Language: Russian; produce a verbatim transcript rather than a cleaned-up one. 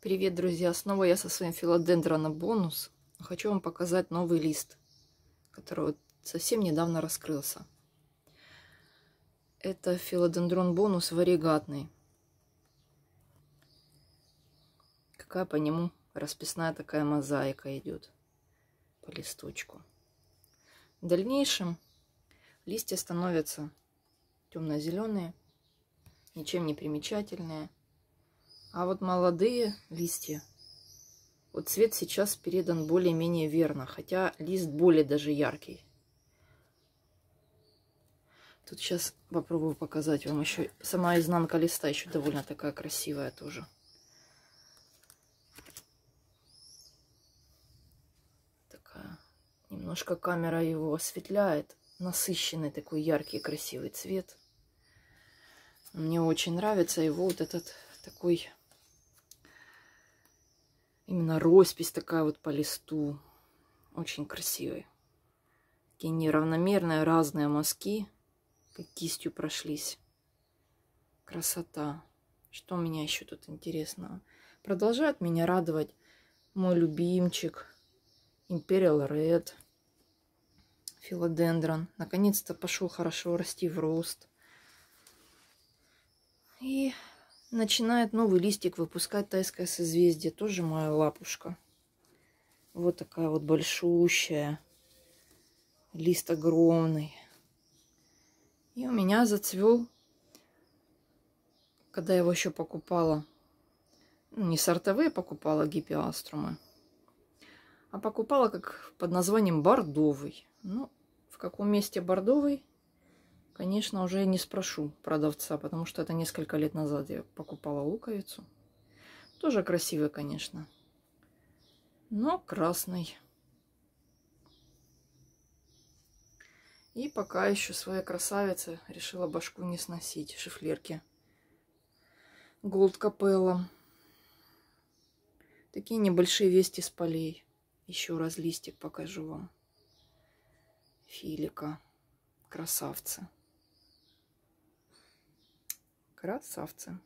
Привет, друзья! Снова я со своим филодендроном бонус. Хочу вам показать новый лист, который вот совсем недавно раскрылся. Это филодендрон бонус варигатный. Какая по нему расписная такая мозаика идет по листочку. В дальнейшем листья становятся темно-зеленые, ничем не примечательные. А вот молодые листья, вот цвет сейчас передан более-менее верно, хотя лист более даже яркий. Тут сейчас попробую показать вам еще. Сама изнанка листа еще довольно такая красивая тоже. Такая. Немножко камера его осветляет. Насыщенный такой яркий красивый цвет. Мне очень нравится его вот этот такой... Именно роспись такая вот по листу. Очень красивая. Такие неравномерные разные мазки. Как кистью прошлись. Красота. Что у меня еще тут интересного? Продолжает меня радовать мой любимчик. Imperial Red. Филодендрон. Наконец-то пошел хорошо расти в рост. И... начинает новый листик выпускать тайское созвездие. Тоже моя лапушка. Вот такая вот большущая. Лист огромный. И у меня зацвел, когда я его еще покупала. Ну, не сортовые покупала гиппеаструмы, а покупала как под названием бордовый. Ну, в каком месте бордовый? Конечно, уже не спрошу продавца, потому что это несколько лет назад я покупала луковицу. Тоже красивый, конечно, но красный. И пока еще своя красавица решила башку не сносить шеффлерки. Gold Capella. Такие небольшие вести с полей. Еще раз листик покажу вам. Филика. Красавцы. Красавцы.